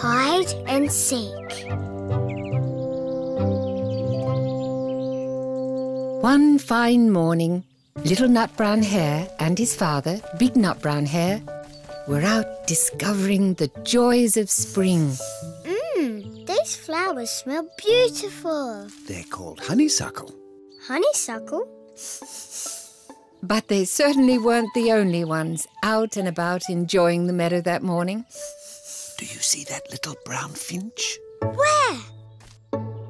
Hide and seek. One fine morning, Little Nut Brown Hare and his father, Big Nut Brown Hare, were out discovering the joys of spring. These flowers smell beautiful. They're called honeysuckle. Honeysuckle? But they certainly weren't the only ones out and about enjoying the meadow that morning. Do you see that little brown finch? Where?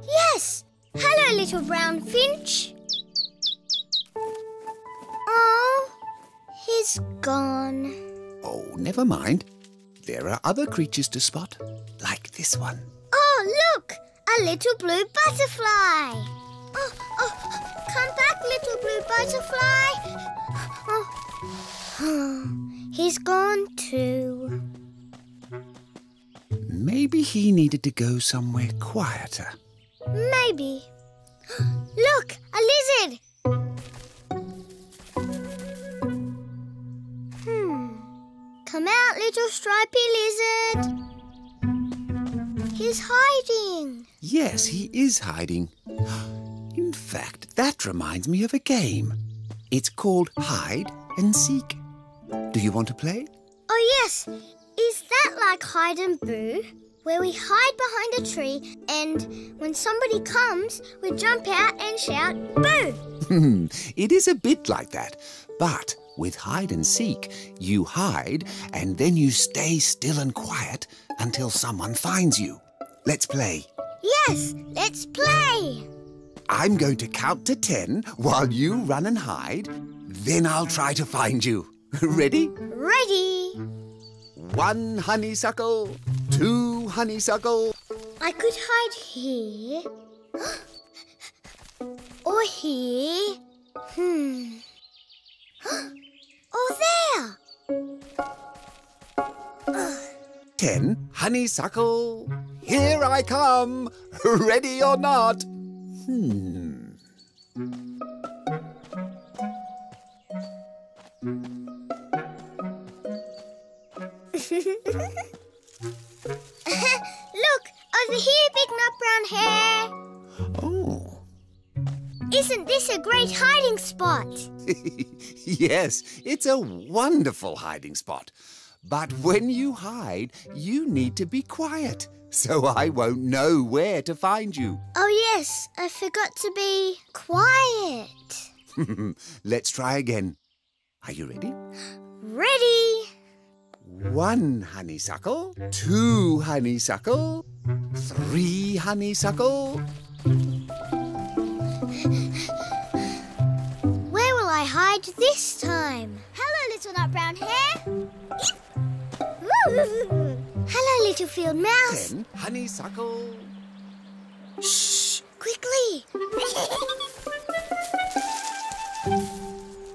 Yes! Hello, little brown finch. Oh, he's gone. Oh, never mind. There are other creatures to spot, like this one. Oh, look! A little blue butterfly. Oh, oh, come back, little blue butterfly. Oh, he's gone too. Maybe he needed to go somewhere quieter. Maybe. Look, a lizard. Come out, little stripy lizard. He's hiding. Yes, he is hiding. In fact, that reminds me of a game. It's called Hide and Seek. Do you want to play? Oh, yes. Is that like hide and boo, where we hide behind a tree and when somebody comes, we jump out and shout, boo? It is a bit like that, but with hide and seek, you hide and then you stay still and quiet until someone finds you. Let's play. Yes, let's play. I'm going to count to 10 while you run and hide. Then I'll try to find you. Ready? Ready. 1 honeysuckle, 2 honeysuckle. I could hide here. Or here. Or there! 10 honeysuckle, here I come, ready or not. Look, over here, Big Nut Brown Hare. Oh. Isn't this a great hiding spot? Yes, it's a wonderful hiding spot. But when you hide, you need to be quiet, so I won't know where to find you. Oh, yes, I forgot to be quiet. Let's try again. Are you ready? Ready! 1 honeysuckle, 2 honeysuckle, 3 honeysuckle. Where will I hide this time? Hello, Little Nut Brown Hare. Hello, Little Field Mouse. 10 honeysuckle. Shh, quickly.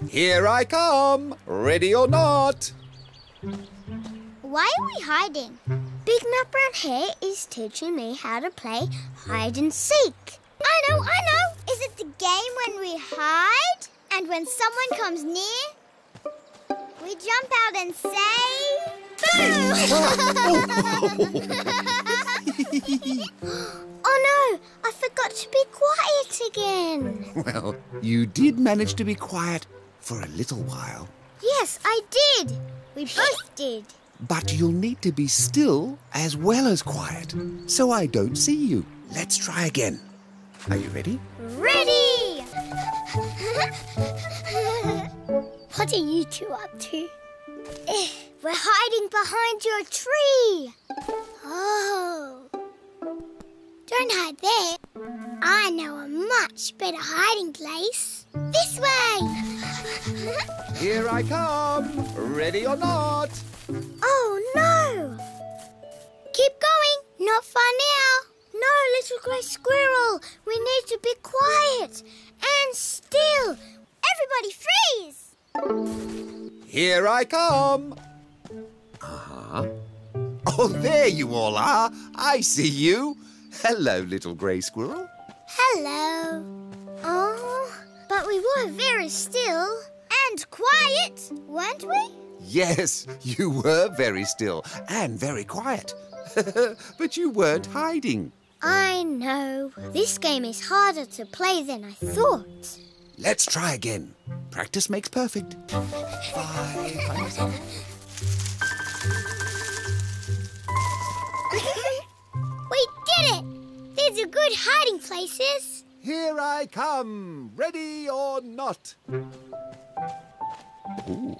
Here I come, ready or not. Why are we hiding? Big Nut Brown Hare is teaching me how to play hide and seek. I know! Is it the game when we hide and when someone comes near, we jump out and say, boo! Oh no, I forgot to be quiet again. Well, you did manage to be quiet for a little while. Yes, I did. We both did. But you'll need to be still as well as quiet, so I don't see you. Let's try again. Are you ready? Ready! What are you two up to? We're hiding behind your tree. Oh. Don't hide there. I know a much better hiding place. This way! Here I come, ready or not. Oh, no! Keep going, not far now. No, little grey squirrel, we need to be quiet and still. Everybody freeze! Here I come. Oh, there you all are. I see you. Hello, little grey squirrel. Hello. Oh, but we were very still and quiet, weren't we? Yes, you were very still and very quiet. But you weren't hiding. I know. This game is harder to play than I thought. Let's try again. Practice makes perfect. Bye. We did it! These are good hiding places. Here I come, ready or not. Ooh.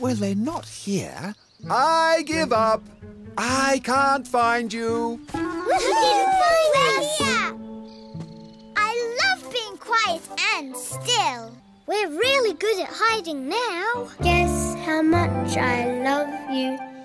Well, they're not here. I give up. I can't find you. I love being quiet and still. We're really good at hiding now. Guess how much I love you.